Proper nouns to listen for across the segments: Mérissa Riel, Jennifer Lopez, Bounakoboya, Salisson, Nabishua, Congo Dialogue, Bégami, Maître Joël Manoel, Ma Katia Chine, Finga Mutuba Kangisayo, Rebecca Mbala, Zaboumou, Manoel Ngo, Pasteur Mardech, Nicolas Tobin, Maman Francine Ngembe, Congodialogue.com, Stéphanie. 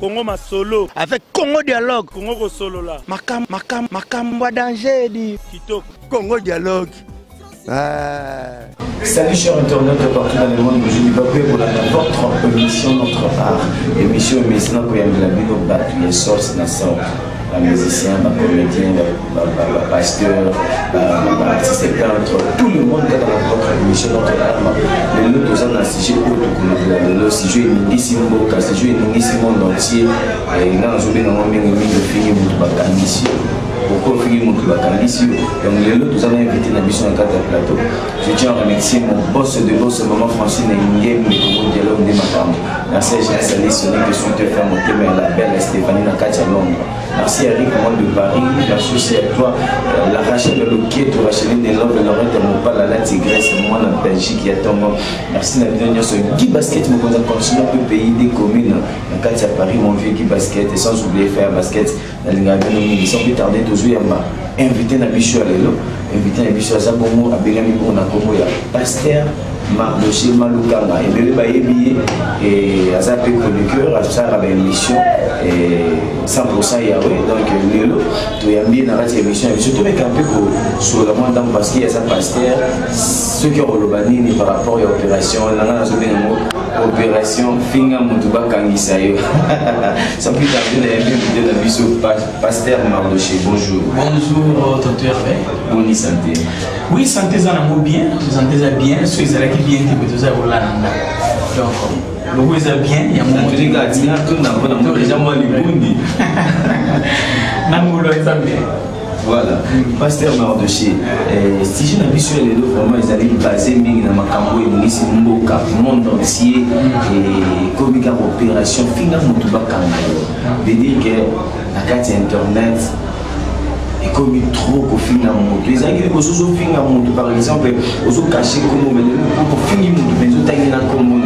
Congo ma solo avec Congo Dialogue, Congo solo là. Makam danger dit Kitoko. Congo Dialogue. Salut chers internautes de partout dans le monde, je ne vais pas pour la votre émission notre art. Émission maintenant que y a de la vidéo battu les sources dans ça. La musicien, la comédienne, la pasteur, l'artiste, tout le monde est dans votre émission, notre âme. Mais nous, tous dans un sujet le sujet est le sujet est monde entier. Et là, je vais dans le pourquoi il y a des gens qui donc nous avons invité Nabishua en quatre plateaux. Je tiens à remercier mon boss de boss, Maman Francine Ngembe, du Congo Dialogue de Madame. Merci à Salisson, que suis de faire mon thème la belle Stéphanie Ma Katia Chine. Merci à Rick, moi de Paris, merci à toi, la Rachel de Loquet, la Racheline de l'Orbe, Laurette, mon père, la Tigresse, moi, la Belgique, et à ton nom. Merci Nabishua, sur Guy Basket, nous continuons à payer des communes. En Katia Paris, mon vieux Guy Basket, et sans oublier faire basket, la Ligue de sans plus tarder, aujourd'hui, on m'a invité Nabishua à l'élo, invité Nabishua à Zaboumou, à Bégami, Bounakoboya, Pasteur Mardech, et le Bayebi, et à Zapé Chroniqueur, à Sarah l'émission, et 100% Yahweh. Donc, l'élo, tu es bien dans cette émission, et surtout, mais un peu sur le monde, parce qu'il y a un pasteur, ceux qui ont le banni par rapport à l'opération, opération Finga Mutuba Kangisayo. Sans plus tarder, on a une vidéo d'Nabishua Pasteur Mardech. Bonjour. Bonjour, tonton Hervé. Bonne santé. Oui, santé, ça va bien. Santé, ça va bien. Ceux qui sont bien, ils sont bien. Donc, le goût est bien. Il y a mon truc à dire, tout n'a pas d'amoureuse. Les gens m'ont dit, Bundi. L'amour est bien. Voilà, Pasteur Mardech, si j'ai l'habitude les deux, vraiment, ils allaient baser mais dans ma campagne, ils m'ont monde entier, et comme une opération, finalement, tout va calmer. C'est-à-dire que la carte internet, et comme il trop au fin à mon les anglais aux autres fins à mon par exemple aux autres cachés comme mais pour finir mon mais tout taille dans comme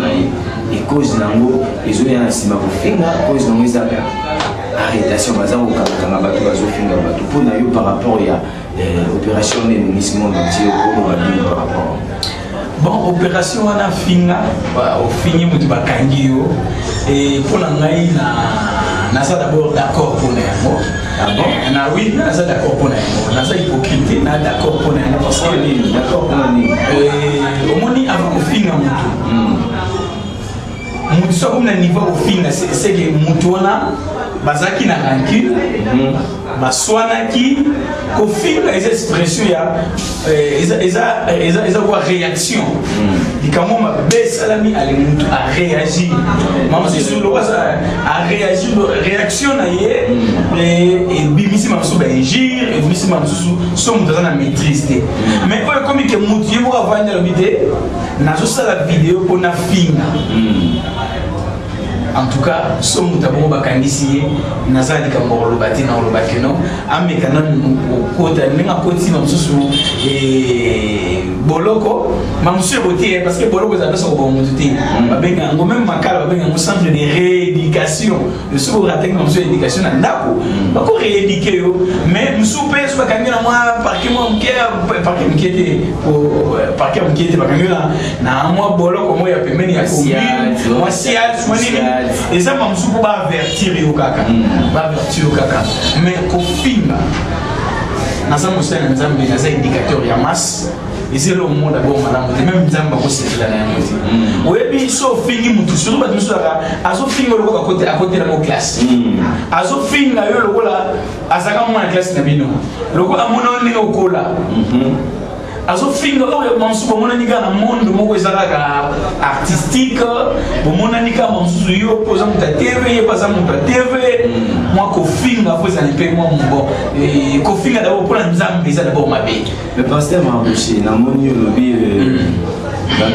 et cause nango les autres en cima pour finir cause non ils arrêtation bazar au Canada bateau aux finir bateau pour nayo par rapport il y a opération des ministères d'entier au Rwanda par rapport bon opération on a finir au finir mon bakangio et pour l'anglais na ça d'abord d'accord pour nous. Ah bon? Ah oui, on est d'accord pour nous. On est hypocrite, on est d'accord pour nous. Parce que on est d'accord pour nous. Au moins, avant le film, on est comme le niveau au film, c'est que Moutouana, Bazaki n'a rancune, Baswanaki, qu'au film, les expressions, ils ont une réaction. Et quand on m'a baissé à la mi, elle a réagi. Maman, c'est sûr, le roi a réagi, réaction à et bimisi m'a sous agir, et bimisi m'a sous son dans la maîtrise. Mais comme il y a un moutier pour avoir une vidéo, on a juste la vidéo pour la fin. En tout cas, si on a un bac à l'issue, on a un bac à l'issue, on a un bac à l'issue, on a un bac à parce que Boloko a un bac à l'issue, on a même un centre de rééducation, le secours à technologie d'éducation, on a un rééduqué, mais on a un bac à l'issue, on a un bac à l'issue, on a un et ça, je ne peux pas avertir les gens. Mais au film, dans un indicateur de masse, et c'est le moment d'abord, madame, même si on c'est la même chose. Oui, sauf fini, surtout parce que nous sommes à côté de la classe. À ce film, là, à ce moment la classe, le gars, on est au cola. Alors, film, artistique,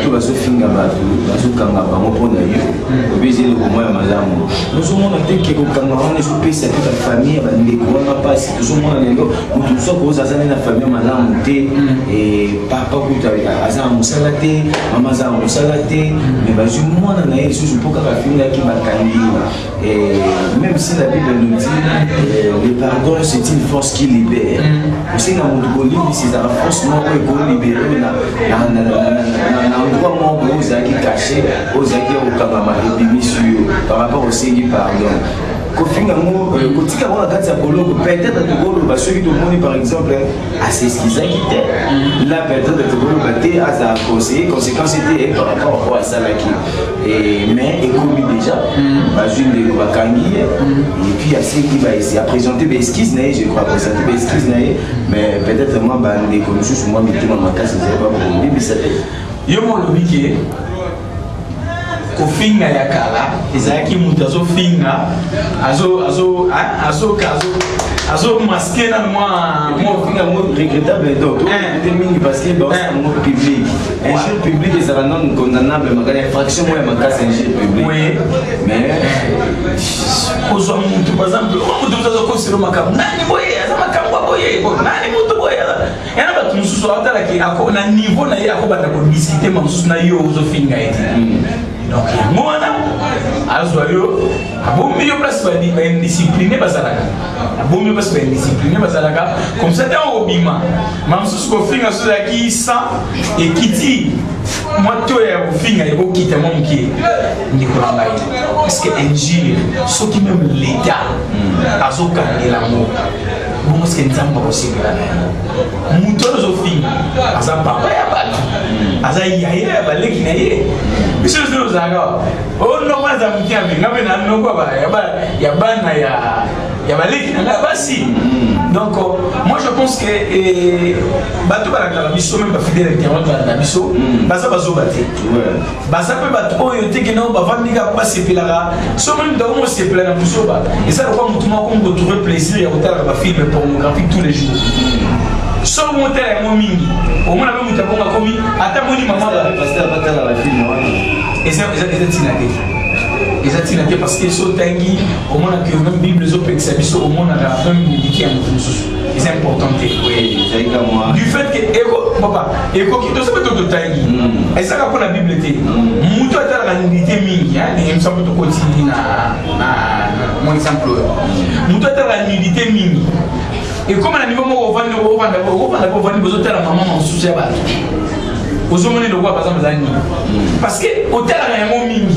bato bazofinga bato bazokanga bango mpona yo obezeli komwa ya malamu tozomona teke kokanga wana ezopesa te bafamille ya bandeko wana mpasi tozomona lelo moto soko oza aza nde na famille ya malamu te papa kuta aza na mosala te mama aza na mosala te me bazwi mwana na ye lisusu mpo kaka afimilaki bakandima même si la bible nous dit le pardon c'est une force qui libère osenga moto kolibisa ezaka force moko ekolibere na endroit moko Ozaki caché, Ozaki Okabama, et puis Monsieur, par rapport au Seigneur, pardon. Peut-être à ceux qui demandent par exemple à ces qu'ils acquittaient, là peut-être à conseiller, conséquence était par rapport à ça. Mais et comme déjà, et puis à ceux qui va essayer à présenter des esquisses, je crois présenter des esquisses, mais peut-être moi, des commissions, moi, mais tout le monde, c'est pas pour mais ça fait. Yo, mon lobby qui est. Finga yakala, ezaki mutazo finga, azo masqué na moi, finga moi regrettable d'autres. Termine parce que un mot public, un jeu public est un non condamnable, mais fraction moi ma casse un jeu public. Oui, mais ozo mutu par exemple, mutu mutazo kosiro makabu, nani boye, makabu boye, nani mutu boye. Et là, tu me souviens que le niveau na yako bata ko discuter mamsus na yo ozo finga eti. Donc, moi, je suis un discipliné. Je suis discipliné. Comme ça, dans le bima, je suis un finger sur la qui sent et qui dit moi, tu es un finger et tu quittes mon qui est Nicolas Baï. Parce que l'ingénieur, ceux qui même l'État, à ce cas, il l'amour. Bon, ce que nous avons possible là. Nous avons fait à sa papa et à sa yaïe, à sa léguinaïe. Monsieur le Zaga, oh non, moi, ça me tient, mais non, mais non, non, il y a Bana, il y a Malik, il y a Bassi. Donc, moi, je pense que Batou Baraka, la mission, même pas fidèle avec la mission, Bassa Basso Baté. Bassa peut battre, oh, il était que non, Bavan Liga, pas ses pilara, sauf même dans mon c'est plein à Moussoba. Et ça, on va retrouver plaisir et retard à ma fille. Pornographique tous les jours. Sauf mon terre et mon mini. Au moins, nous avons commis à ta bonne maman. Et ça, c'est parce que sont tanguis, au moins, que même Bible, au moins, on a même indiqué à notre source. C'est important. Oui, exactement. Du fait que, papa, et quoi qui te semble tout tanguis. Et ça, quand la Bible était, Mouto a la unité mini, il me semble tout quotidien. Mon exemple, Mouto a la unité mini. Et comme à niveau où on va nous la maman en soutien bas. Aux hommes de quoi par exemple parce que hôtel a un mot mini.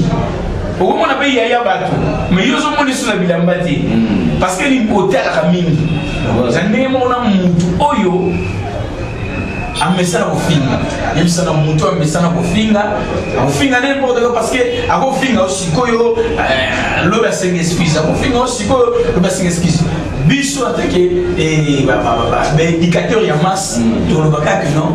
Au moment on a payé à Yabato, mais ils ont monté sous la bilambati parce que l'hôtel a mini. J'en ai mon oyo. Amesana kofinga, yemsana mutu amesana kofinga n'importe quoi parce que à kofinga aussi koyo le bassin excuse, à kofinga aussi koyo le bassin excuse. Biso attaqué et bah indicateur y a masse dans le bac que non,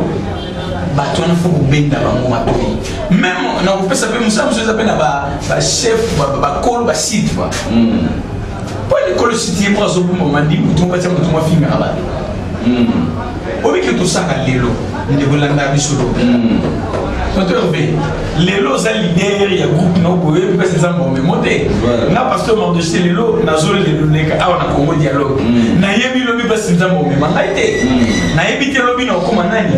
bah toi il faut que benda bango matoni. Même on peut s'appeler Moussa, Moussa s'appelle bah chef, bah col, bah site quoi. Pas le col site il prend son moment dit, tu vas passer ton film là-bas. Obi que tout ça a l'élo, il devait l'engager sur l'eau. Quand tu reviens, l'élo c'est l'idée, il y a groupe non pour eux, parce que ça m'a remonté. Là, Pasteur Mardech, l'élo, Nazo l'élo n'est qu'à un Congo Dialogue. N'ayez mis le but parce que ça m'a remonté. N'ayez mis le but non comme un ami.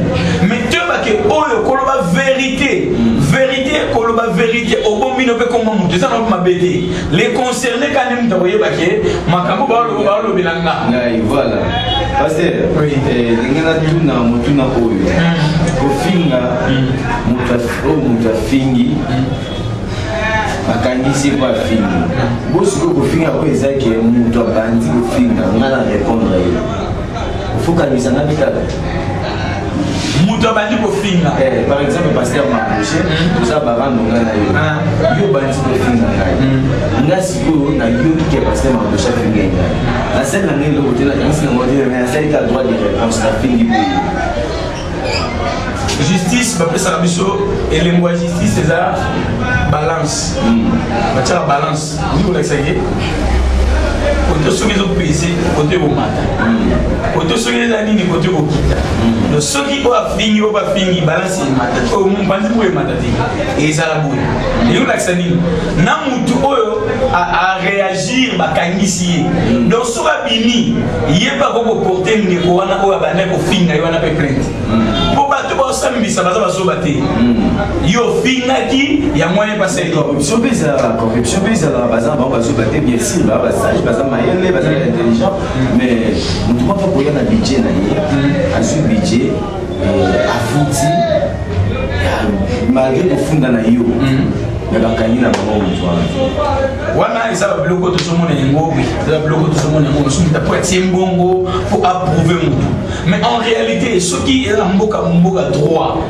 Mais tu vas que oh le coloba vérité, vérité coloba vérité. Au bon minot peut comment nous disons ma BD. Les concernés quand même t'envoyer parce que ma cambo parle le bilanga. Voilà. Parce que par exemple, Pasteur Mardech, tout ça va rendre mon justice, après ça, et les mots justice, c'est ça, balance. La balance, vous côté ceux qui ont payé, côté au matin. Côté ceux qui ont gagné, côté au kita. Donc ceux qui ont fini, balancer le matin. Au moment où ils matent, et ça la boule. Et on a que ça dit, n'amutu à réagir, bah kangisie. Donc ceux qui bini, ils ne peuvent pas porter une couronne ou à banner pour finir, ils vont pas plaindre. Pour battre pour ça, mais ça va se battre. Yo finir qui, il y a moyen de passer les corruptions. Corruption bizarre, bazar, on va se battre bien sûr, bah ça. Mais on ne peut pas pour y aller budget, budget, malgré le fond d'un aïeux, mais la canine n'a pas eu de toi. Voilà, ils ont bloqué tout ce monde et oui, ils ont bloqué tout ce monde et nous sommes d'après Timbongo pour approuver mon tout. Mais en réalité, ceux qui sont en Mboka Mboka droit,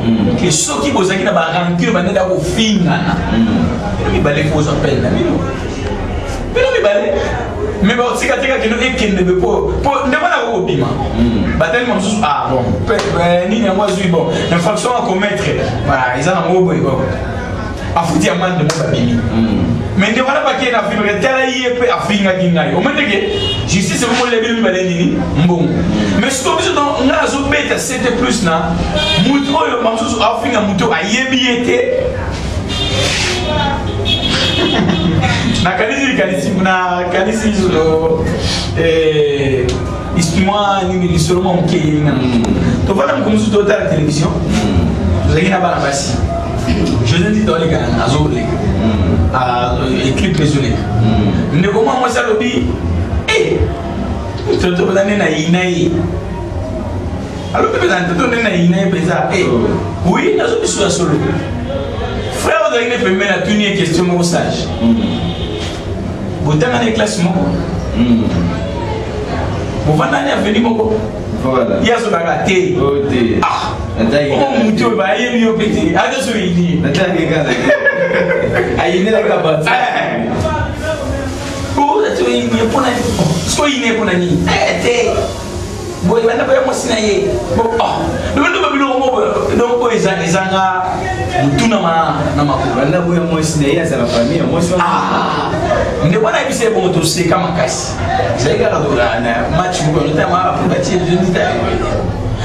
que ceux qui vous avez rendu, vous allez au fin. Ils allaient vous appeler. Mais non, ils allaient. Mais bon, c'est quand tu as quelqu'un qui ne veut pas. Ne pas au bima. Bataille, ah bon, ni n'a pas eu bon. L'infraction à commettre, ils ont un mot. A foutu à man de mon famille. Mais ne voilà pas qu'il y a un film, tel à Finga Mutuba Kangisayo. Au moment que justice, c'est vraiment les mêmes maladies. Bon. Mais ce qu'on dit, on a zopé à 7 plus là. Mouto, le manchou, à Finga Mutuba Kangisayo, a yébiété. Je ne dis pas que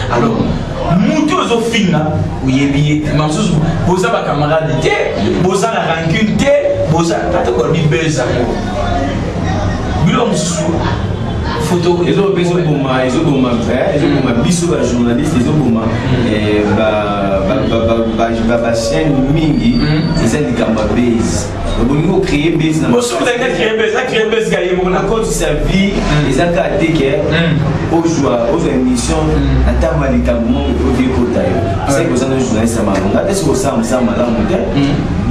alors, mutuos au final, vous y avez, vous avez un camarade, vous avez la rancune, vous avez un peu de belles amours. Vous avez une photo, ils ont besoin de moi, ils ont besoin de faire, ils ont besoin de bisous à journaliste, ils ont besoin de chaîne Mingi, c'est un camabase. Vous avez créé une base, vous avez créé une base, vous avez créé une base, vous avez compte sa vie, ils ont gardé aux émissions, à ta manière de produire côté. C'est que vous avez journaliste à ma langue. Est-ce que vous avez ça, madame?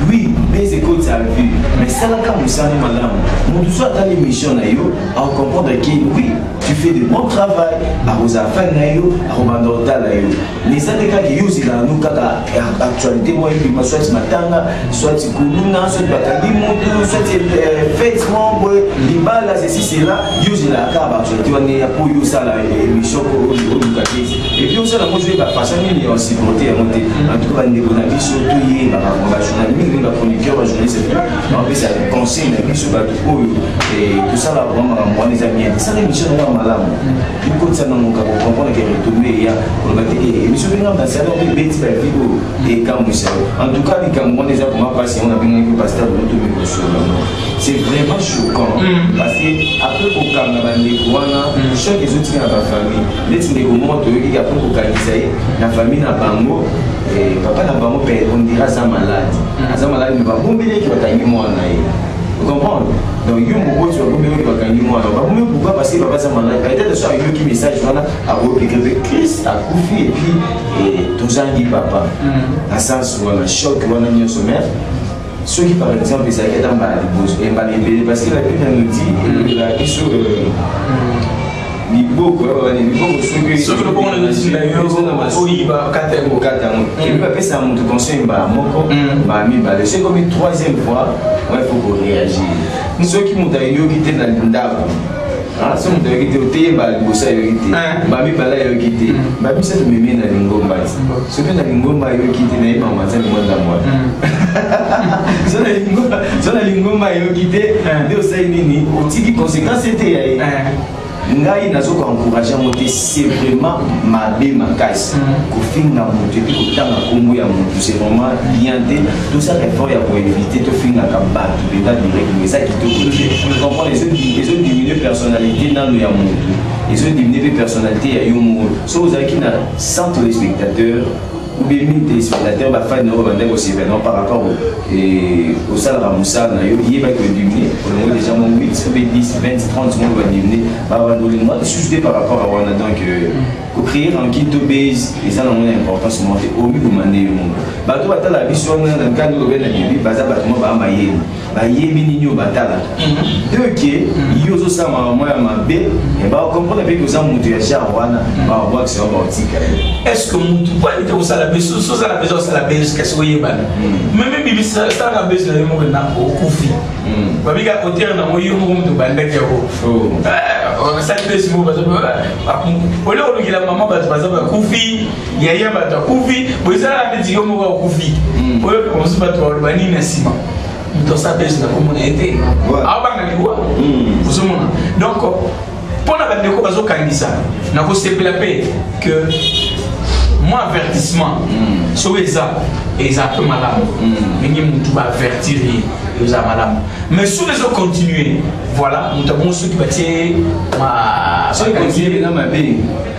Oui, mais c'est quoi ça vu? Mais ça, là, quand vous avez madame, vous soit dans l'émission, à comprendre que oui, tu fais de bon travail, à vos affaires, à vos mandats, les gens qui usent la nous, actualité, moi, je suis soit matanga, soit Koulouna, soit Bakanimoto, soit Faitement, Liba, là, ceci, c'est là, usent la carte, actualité, on est pour usent ça. L'émission pour le Bounakoboya. Et puis, on s'est rendu à la façon de nous supporter. En tout cas, on est surtout lié à la journaliste, la chroniqueur, la journaliste. En fait, ça conseille la vie sur la tour. Et tout ça, là, vraiment, moi, les amis, ça, l'émission, on est malade. Du coup, ça, on comprend qu'elle est tombée. Et puis, surtout, dans sa langue, il y a des vidéos. Et quand on s'est en tout cas, les Camerounais, déjà, pour ma part, si on a bien un peu pasteur de notre micro-sur. C'est vraiment choquant. Parce qu'après, au Camerounais, chaque autres, à la famille. Let's go moment de qui a pour localiser la famille na bango et papa na bango on dira ça malade mais pas bombele qui va tangi moi na et vous comprenez donc il y a beaucoup de choses qui va tangi moi na pas même pourquoi parce que papa ça malade peut-être ça il y a qui message voilà à vous que Christ a coufi et puis et tous en dit papa à sens voilà choc voilà ni sommaire ceux qui par exemple ils allaient dans Malibos et Malibé parce que la Bible nous dit la question c'est comme une troisième fois, il faut qu'on réagisse. Ceux qui m'ont quitté dans le d'avant, ceux qui m'ont quitté au thé, Ngai nazo encourager monter c'est vraiment ma bé ma caisse ko finga monter ko tanga kongo ya monter c'est vraiment lienté tout ça effort ya pour éviter de finga ka battre l'état direct mais ça qui te comprendre les autres diminuer personnalité dans le ya monter les autres diminuer personnalité ya yo so vous avez qui na centre les spectateurs par rapport au salaire à Moussa, il y a des gens qui ont 8, 10, 20, 30 secondes qui par rapport à Rwanda. Donc, créer un kit de base, ils ont une importance au milieu de l'année. Bateau à la vision d'un cadre de la Bible, basabatement à Maïe, Maïe Binigno Batala. Deux qui, ils ont ça, moi, ma B, et bah, on comprend avec aux amours de la Rwanda, par rapport à ce qu'on est-ce que mon tout pas été au salaire? Sous la maison, c'est la baisse qu'est-ce que vous avez. Même Bibi, ça la baisse de la maison, au Koufi. Babi, à côté, on a eu un monde de bandage. On s'est fait ce mot parce que au lieu de la maman, parce que Koufi, Yaya, Koufi, vous avez dit qu'on va au Koufi. Pour eux, on se bat pour le banin et ciment. Dans sa baisse, on a été. Ah, bah, vous avez dit. Donc, pour la bande de Kobazo Kangisa, on a constaté la paix que. Moi, avertissement, sur ça, et ça peut malade. Mais nous devons avertir les malades. Mais si nous continuons, voilà, nous avons ceux qui bâtir ma. Si nous continuons, ma bé.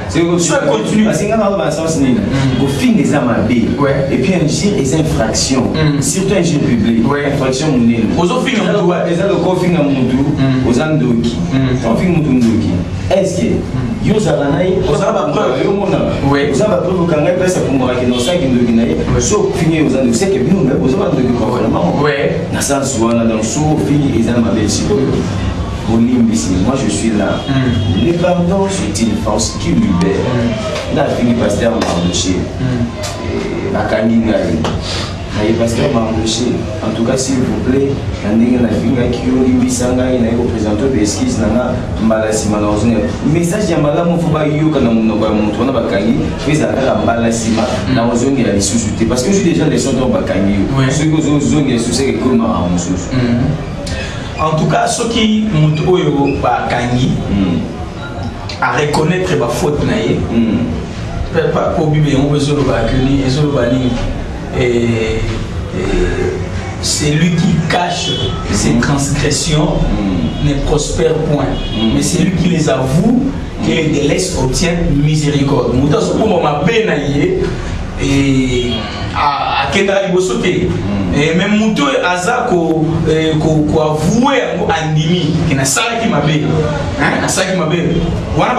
Si nous continuons, parce que nous avons un sens nul. Au fin des amabés, et puis un jour des infractions, surtout un jour public, infraction monnaie. Aux autres fins, on doit les autres confins à mon tour, aux andoki, aux fins mon tour doki. Est-ce que vous avez la preuve? Oui. Vous avez la preuve que vous avez la preuve que vous avez la preuve que moi je suis là. Le pardon c'est une force qui libère. Là fini Pasteur Mardech. La Kaminga. Pasteur Mardech. En tout cas s'il vous plaît, la Finga Mutuba il a représenté l'esquisse nana malasi malheureusement. Message ya malamu faut pas yo kana mon on va kangi, mais ala malasi na ozongi la sous-souté parce que je suis déjà les gens dans bakangi. Ceux qui ont zongi sous c'est comme en sous. En tout cas, ceux qui ont gagné à reconnaître ma faute, pas pour Bibi, on veut se et c'est lui qui cache ses transgressions, ne prospère point. Mais c'est lui qui les avoue, qui les délaisse, obtient miséricorde. Et à Kendari Bosoté. Et même Moutou et Aza qui avoué en demi, qui n'a ça qui m'a fait. N'a ça qui m'a fait. On a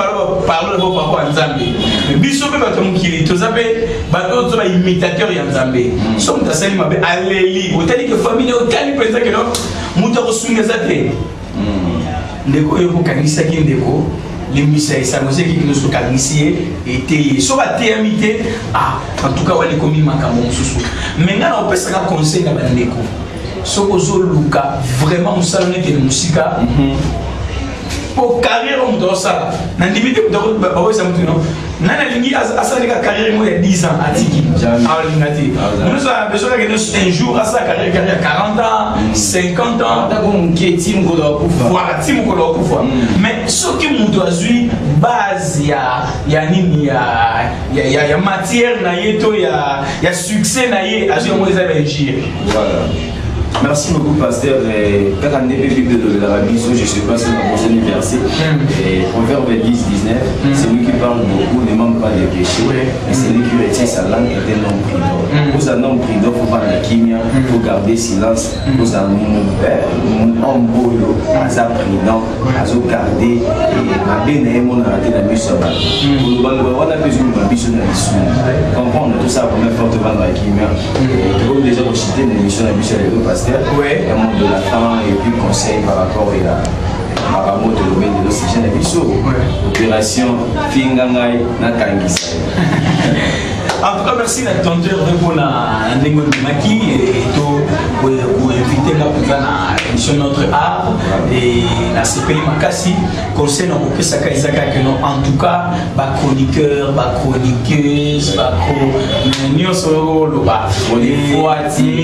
parlé de vos papas en Zambé. Mais Bissot peut être mouillé, tous les imitateurs en Zambé. Somme ta salle m'a fait aller. Vous avez dit que famille au Cali présente que l'autre, Moutou Roussounga Zaté. Ndeko Evo Kanisa Kindeko. Les musées, ça nous qui nous sont et sur la TMIT, en tout cas, on est commis macabre sous. Maintenant, on peut se conseil à Bandeko. Ce que nous vraiment, nous savons que nous sommes pour carrière, on doit ça. Nous avons dit que nous avons dit que nous avons 10 ans à Tiki. Nous avons besoin d'un jour à sa carrière, 40 ans, 50 ans. Voilà, Tim Kolopoufwa. Mais ce qui nous doit suivre, base, il y a matière, il y a succès, il y a agir. Voilà. Merci beaucoup, pasteur. Quand on est Bible de l'Arabie, je ne sais pas si c'est le prochain verset. Proverbe 10, 19, celui qui parle beaucoup ne manque pas de péché. Et celui qui retient sa langue est un homme prudent. Vous un homme prudent, il faut parler de chimia, il faut garder silence. Vous un homme bolo, un prudent, un gardé. Et on a raté la mise en place. On a besoin de la mission de la mission. Comprendre tout ça pour mettre forte devant la chimia. Comme déjà, on citait la mission de la mission de la ouais, un monde de la fin et puis conseil par rapport à la mode de l'objet de l'oxygène et biseau. Opération Finga Mutuba Kangisayo. En tout cas, merci d'attendre répondre à Ndingo Maki et tout pour inviter la émission Notre Arbre et la CPI Makassi. Conseil dans le Saka Isaka que non, en tout cas, chroniqueur, chroniqueuse, il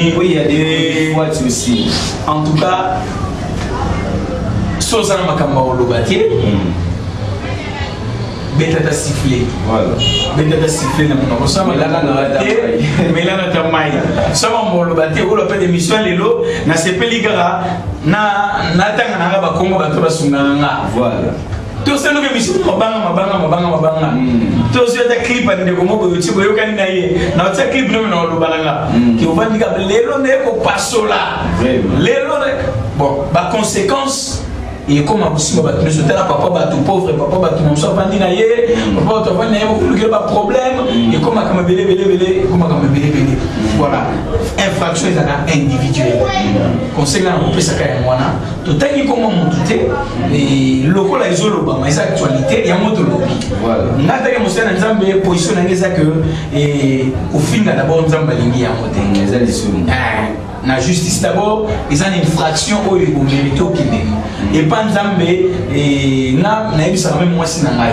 y a des voix aussi. En tout cas, Sozana Makamba Olobatier. Bêta sifflé. Voilà. Bêta sifflé n'a pas ça mais là mais là notre maille. Ça on le battre ou le fait d'émission les lots na c'est peligara na tanga na ba Congo ba toba sunganga. Voilà. Tout et comme à vous, le soutien à papa, tout pauvre, papa, tout mon soeur, papa, tu as un problème, et comme à Kamabélé, comme à Kamabélé. Voilà, infraction est individuelle. Conseil à vous, ça quand moi. Tout à l'heure, comment on doutait, et le rôle à Zoloba, mais actualité, il y a un autre lobby. Voilà. Nous avons une position que, au final, d'abord, nous avons balayé à côté. La justice d'abord, ils ont une fraction où ils ont mérité au Kenya. Et pas et là, on a eu ça même moi si n'a pas.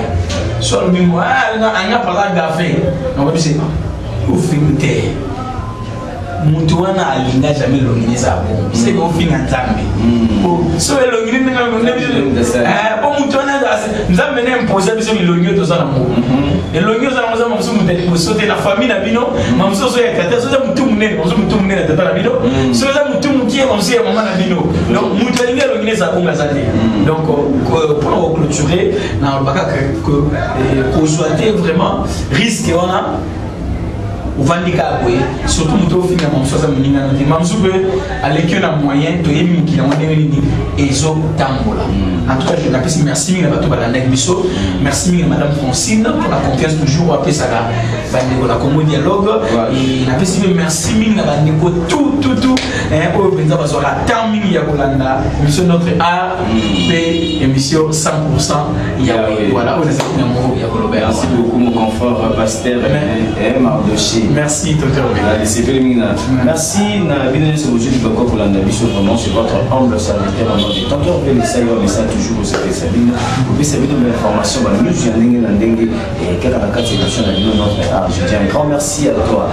Soit le mémoire, on a parlé d'affaires. On va dire c'est au film terre. Moutouana a l'ingé jamais l'ongé ça. C'est au film en Zambie. Soit l'ongé n'a pas l'ongé. Moutouana nous a mené un projet de l'ongé de Zambie. Et l'ongé de Zambie, nous sommes la famille d'Abino, nous sommes la famille d'Abino. Donc, pour clôturer, pour souhaiter vraiment risque on a au handicap, surtout au final, on se fait à l'école en moyen, tu es mis en tambola. En tout cas, je vous remercie, merci Madame Francine pour la confiance toujours après ça, la Congo Dialogue. Et je merci tout. Émission Notre Art, émission 100%. Voilà, merci beaucoup, mon confort, Pasteur Mardech. Merci, docteur. Merci, pour la Nabishua, vraiment, c'est votre humble serviteur en ordre. Tantôt, on va essayer de toujours vous servir, Sabine. Vous pouvez servir de mes informations, mais nous, je dis un grand merci à toi,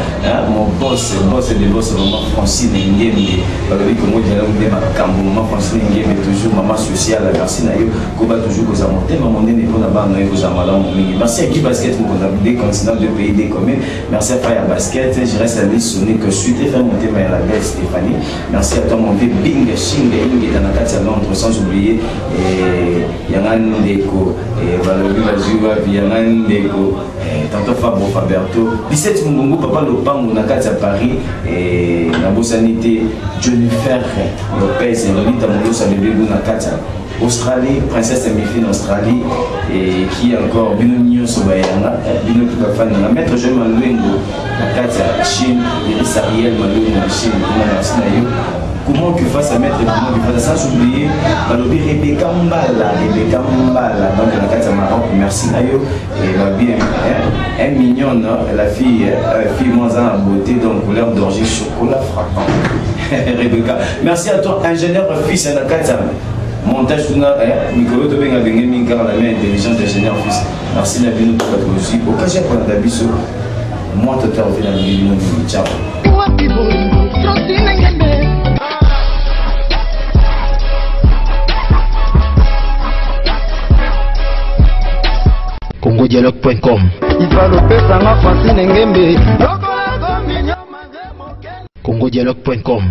mon boss, le boss, Maman Francine Ngembe. Valérie, comment dire, Maman Francine Ngembe, toujours maman sociale, merci à vous, Koba, toujours vous amonter, maman n'est pas là, vous amonter. Merci à Guy Basket, mon des continents, deux pays, des communs. Merci à Faya Basket, je reste à l'issonner que suite et faire monter vers la belle Stéphanie. Merci à toi, mon vieux Binga Chine, qui est dans la carte à Londres, sans oublier Yangan Ndeko, Valérie Bazuba, Yangan Ndeko, tantôt Fabro Faberto, 17 Mungongo, Papa Lopango, dans la carte à Paris, et la Bosanité, Jennifer Lopez, et Lolita Moulouse, à bébé Bounakoboya. Australie, princesse Mifine Australie, et qui encore, Binounion Sobayana, Bino Tukafana, Maître Joël Manoel Ngo, Ma Katia Chine, Mérissa Riel, Manoel Ngo, Chine, Maman Francine Ngembe. Comment que fasse à mettre sans oublier, Rebecca Mbala, donc la carte à Maroc, merci à eux, et la bien, elle est mignonne, la fille moins à beauté, donc couleur d'orge chocolat frappant. Rebecca, merci à toi, ingénieur fils, la carte montage tout là, Nicolas Tobin a gagné une carte à la main intelligence d'ingénieur fils, merci la vie, nous avons aussi, au cas où on a d'abus, moi, tu as envie d'aller, ciao. Congodialogue.com Congodialogue.com